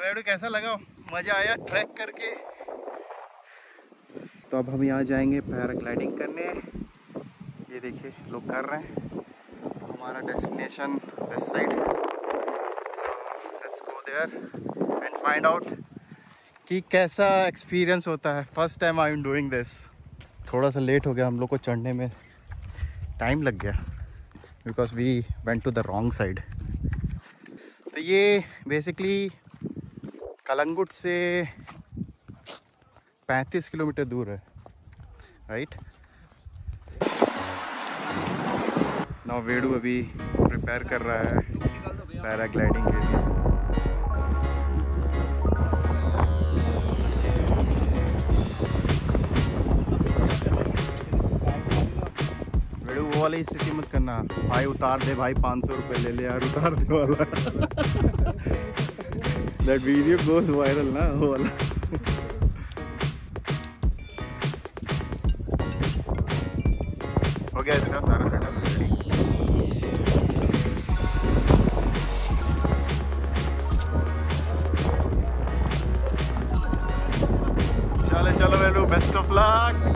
वेडू कैसा लगा, मजा आया ट्रैक करके? तो अब हम यहाँ जाएंगे पैराग्लाइडिंग करने। ये देखिए लोग कर रहे हैं। तो हमारा डेस्टिनेशन दिस साइड है। So let's go there and find out कि कैसा एक्सपीरियंस होता है। First time I am doing this. थोड़ा सा लेट हो गया, हम लोग को चढ़ने में टाइम लग गया because we went to the wrong side. तो ये बेसिकली कलंगुट से 35 किलोमीटर दूर है, राइट। नाउ वेडू अभी प्रिपेयर कर रहा है पैराग्लाइडिंग के लिए। वेडू वो वाली स्थिति मत करना, भाई उतार दे भाई, 500 रुपये ले ले यार, उतार दे वाला। दैट वीडियो गोज वायरल ना, वो वाला। इसका सारा सेटअप रेडी। चलो चलो Vedu, best of luck.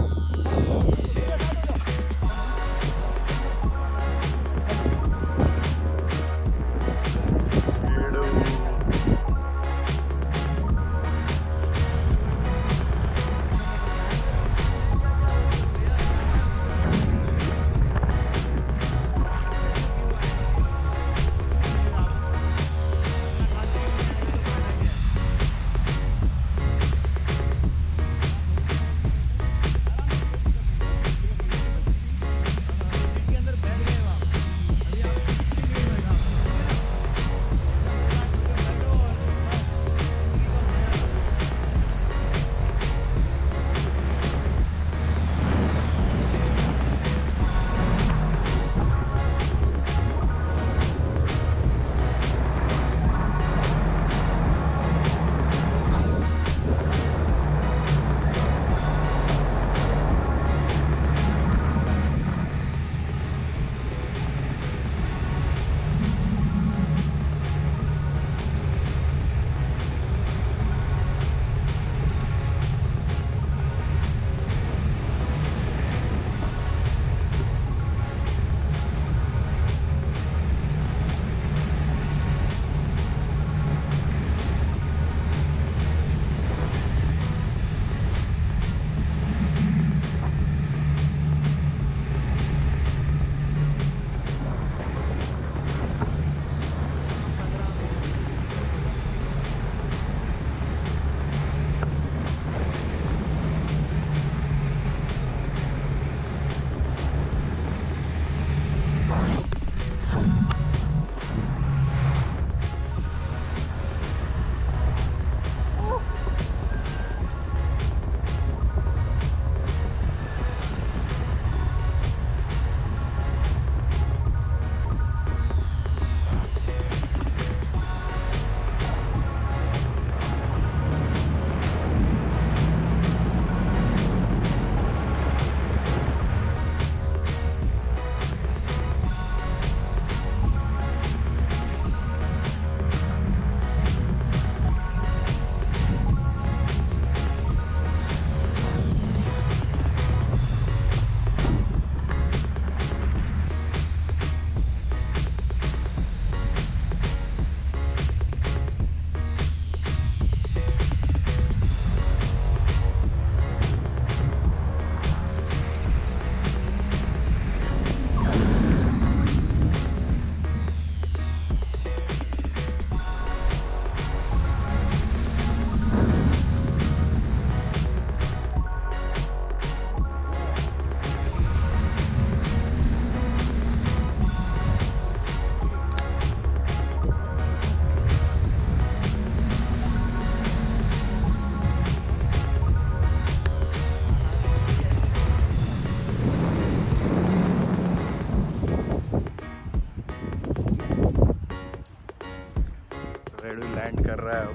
Vedu land कर रहा है।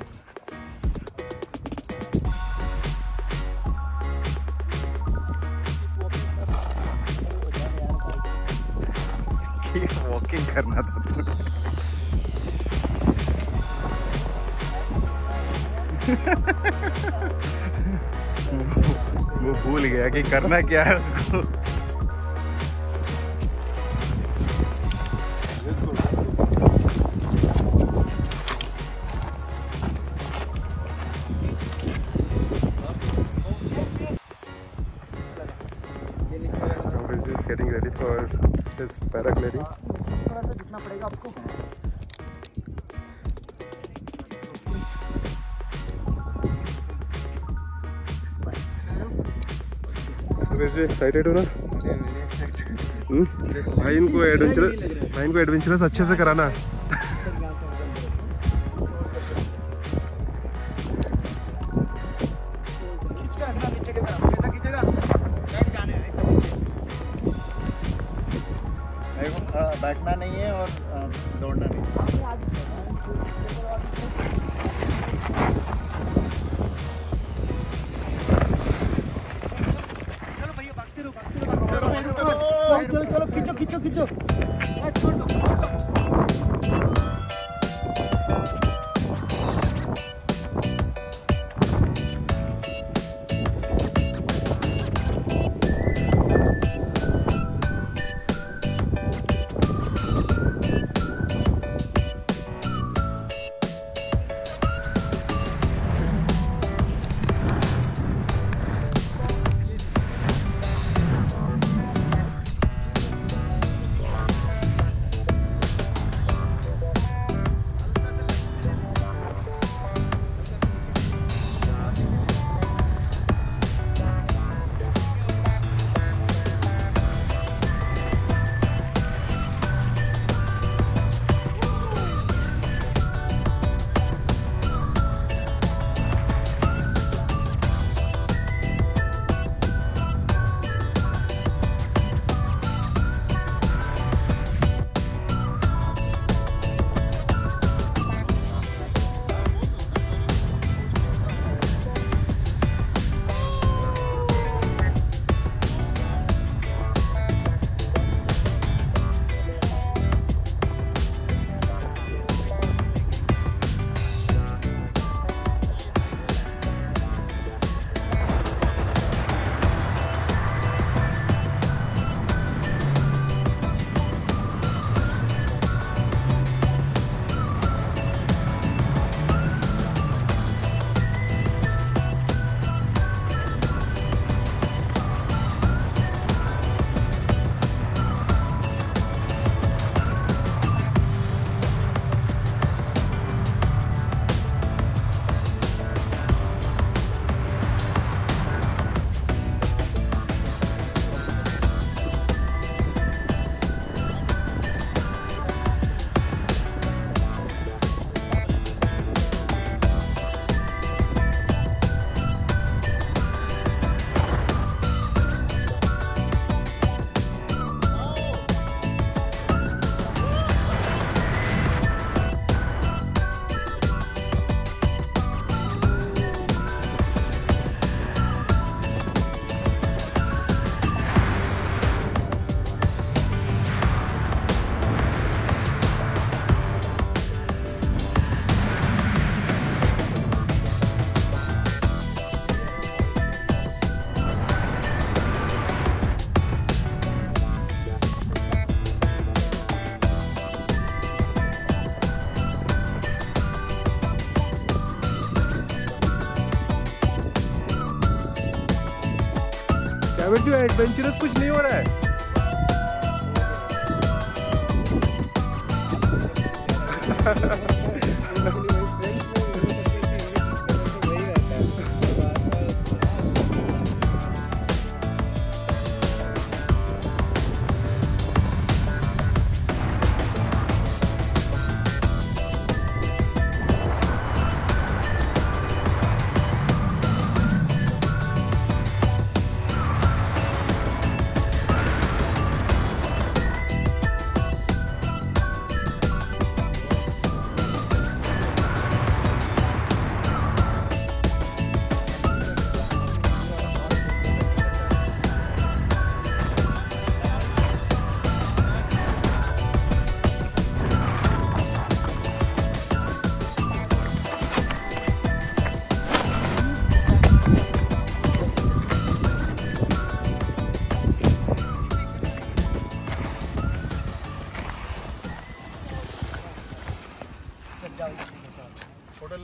वॉकिंग करना था। वो भूल गया कि करना क्या है उसको। Getting ready for this paragliding. थोड़ा सा दिखना पड़ेगा आपको। वैसे excited हो ना? भाई इनको adventurous, अच्छे से कराना। बैठना नहीं है और दौड़ना नहीं है। चलो भैया भागते रहो, चलो चलो खींचो खींचो जो एडवेंचरस कुछ नहीं हो रहा है। photo.